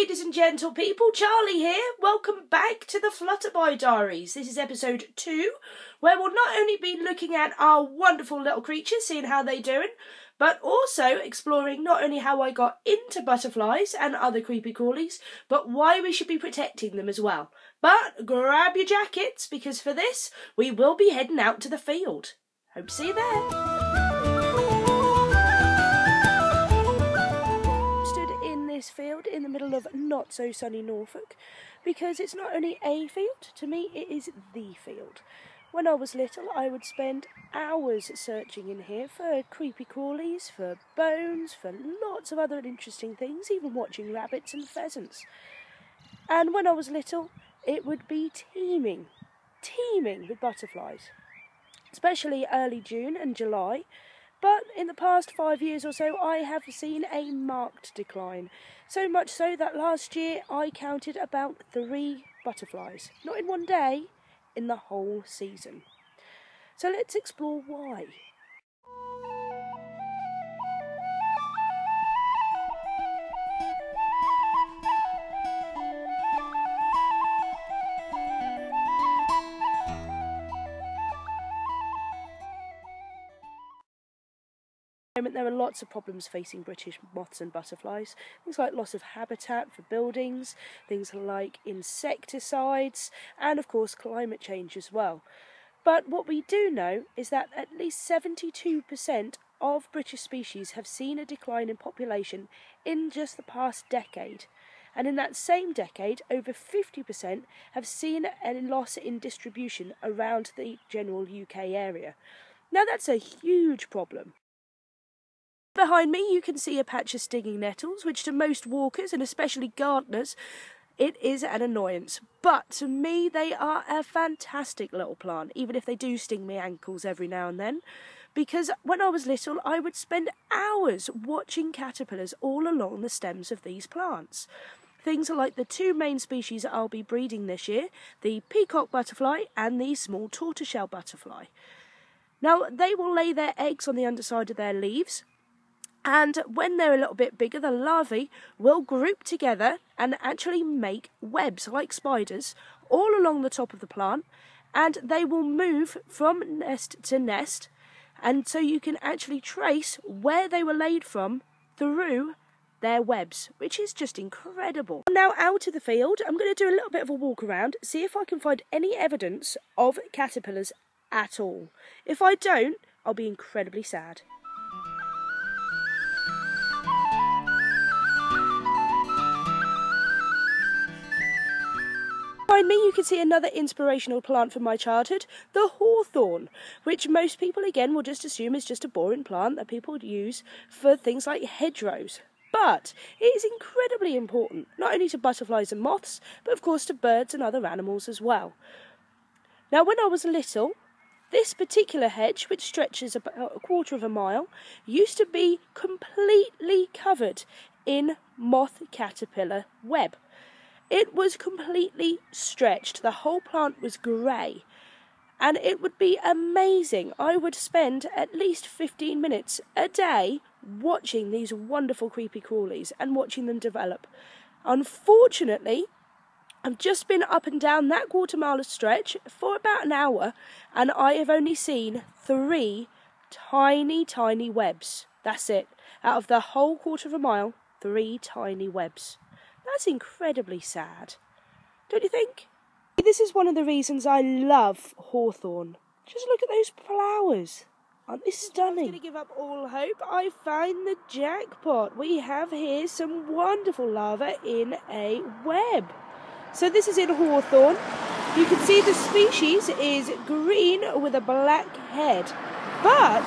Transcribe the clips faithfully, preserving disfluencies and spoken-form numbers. ladies and gentle people, Charlie here. Welcome back to the Flutterby Diaries. This is episode two, where we'll not only be looking at our wonderful little creatures, seeing how they're doing, but also exploring not only how I got into butterflies and other creepy-crawlies, but why we should be protecting them as well. But grab your jackets, because for this, we will be heading out to the field. Hope to see you there. Field in the middle of not so sunny Norfolk, because it's not only a field, to me it is the field. When I was little I would spend hours searching in here for creepy crawlies, for bones, for lots of other interesting things, even watching rabbits and pheasants. And when I was little it would be teeming, teeming with butterflies, especially early June and July. But in the past five years or so, I have seen a marked decline. So much so that last year I counted about three butterflies. Not in one day, in the whole season. So let's explore why. There are lots of problems facing British moths and butterflies. Things like loss of habitat for buildings, things like insecticides, and of course climate change as well. But what we do know is that at least seventy-two percent of British species have seen a decline in population in just the past decade. And in that same decade, over fifty percent have seen a loss in distribution around the general U K area. Now that's a huge problem. Behind me you can see a patch of stinging nettles, which to most walkers and especially gardeners it is an annoyance, but to me they are a fantastic little plant, even if they do sting my ankles every now and then, because when I was little I would spend hours watching caterpillars all along the stems of these plants. Things like the two main species I'll be breeding this year, the peacock butterfly and the small tortoiseshell butterfly. Now they will lay their eggs on the underside of their leaves, and when they're a little bit bigger, the larvae will group together and actually make webs like spiders all along the top of the plant, and they will move from nest to nest, and so you can actually trace where they were laid from through their webs, which is just incredible. Now out of the field, I'm going to do a little bit of a walk around, see if I can find any evidence of caterpillars at all. If I don't, I'll be incredibly sad. Behind me you can see another inspirational plant from my childhood, the hawthorn, which most people again will just assume is just a boring plant that people use for things like hedgerows. But it is incredibly important, not only to butterflies and moths, but of course to birds and other animals as well. Now when I was little, this particular hedge, which stretches about a quarter of a mile, used to be completely covered in moth caterpillar web. It was completely stretched, the whole plant was grey, and it would be amazing. I would spend at least fifteen minutes a day watching these wonderful creepy crawlies and watching them develop. Unfortunately, I've just been up and down that quarter mile of stretch for about an hour, and I have only seen three tiny, tiny webs. That's it. Out of the whole quarter of a mile, three tiny webs. That's incredibly sad, don't you think? This is one of the reasons I love hawthorn. Just look at those flowers. Aren't they stunning? I'm going to give up all hope. I find the jackpot. We have here some wonderful larvae in a web. So this is in hawthorn. You can see the species is green with a black head. But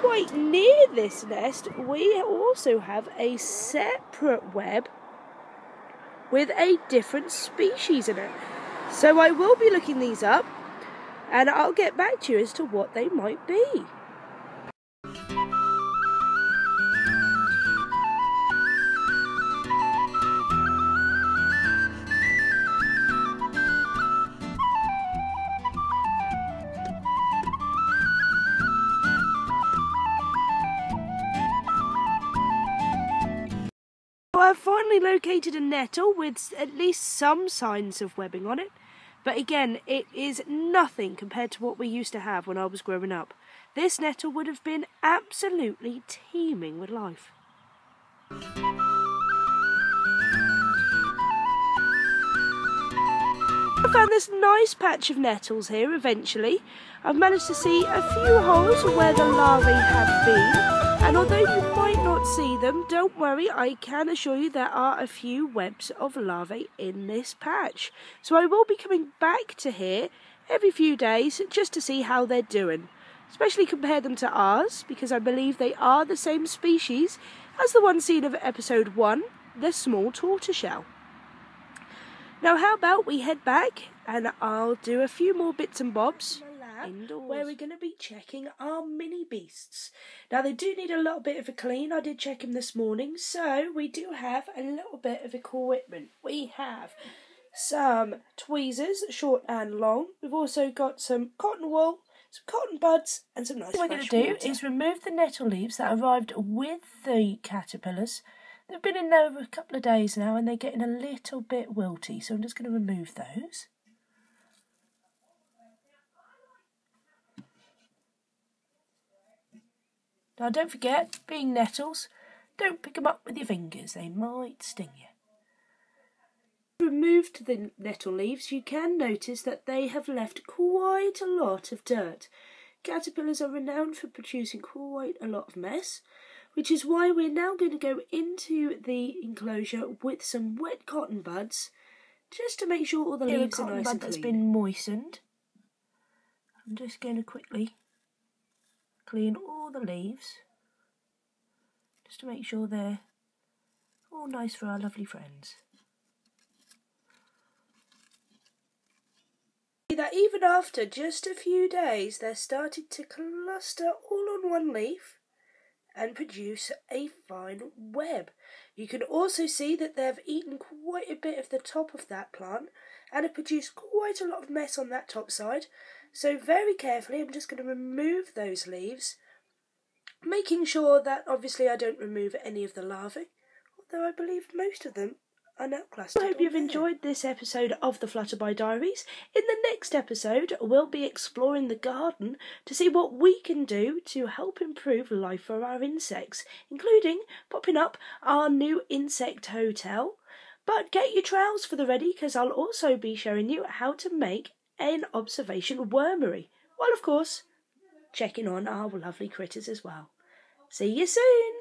quite near this nest, we also have a separate web with a different species in it. So I will be looking these up and I'll get back to you as to what they might be. finally located a nettle with at least some signs of webbing on it, but again, it is nothing compared to what we used to have when I was growing up. This nettle would have been absolutely teeming with life. I found this nice patch of nettles here eventually. I've managed to see a few holes where the larvae have been, and although you might not see them, don't worry, I can assure you there are a few webs of larvae in this patch. So I will be coming back to here every few days just to see how they're doing, especially compare them to ours, because I believe they are the same species as the one seen of episode one, the small tortoiseshell. Now how about we head back and I'll do a few more bits and bobs indoors, where we're going to be checking our mini beasts. Now they do need a little bit of a clean. I did check them this morning, so we do have a little bit of equipment. We have some tweezers, short and long. We've also got some cotton wool, some cotton buds and some nice fresh water. What we're going to do is remove the nettle leaves that arrived with the caterpillars. They've been in there for a couple of days now and they're getting a little bit wilty, so I'm just going to remove those. Now don't forget, being nettles, don't pick them up with your fingers, they might sting you. Removed the nettle leaves, you can notice that they have left quite a lot of dirt. Caterpillars are renowned for producing quite a lot of mess, which is why we're now going to go into the enclosure with some wet cotton buds, just to make sure all the leaves are nice and clean. Cotton bud that's been moistened. I'm just going to quickly clean all the leaves, just to make sure they're all nice for our lovely friends. That even after just a few days, they're starting to cluster all on one leaf and produce a fine web. You can also see that they've eaten quite a bit of the top of that plant and have produced quite a lot of mess on that top side. So very carefully I'm just going to remove those leaves, making sure that obviously I don't remove any of the larvae, although I believe most of them. I hope you've enjoyed this episode of The Flutterby Diaries. In the next episode, we'll be exploring the garden to see what we can do to help improve life for our insects, including popping up our new insect hotel. But get your trowels for the ready, because I'll also be showing you how to make an observation wormery, while of course checking on our lovely critters as well. See you soon!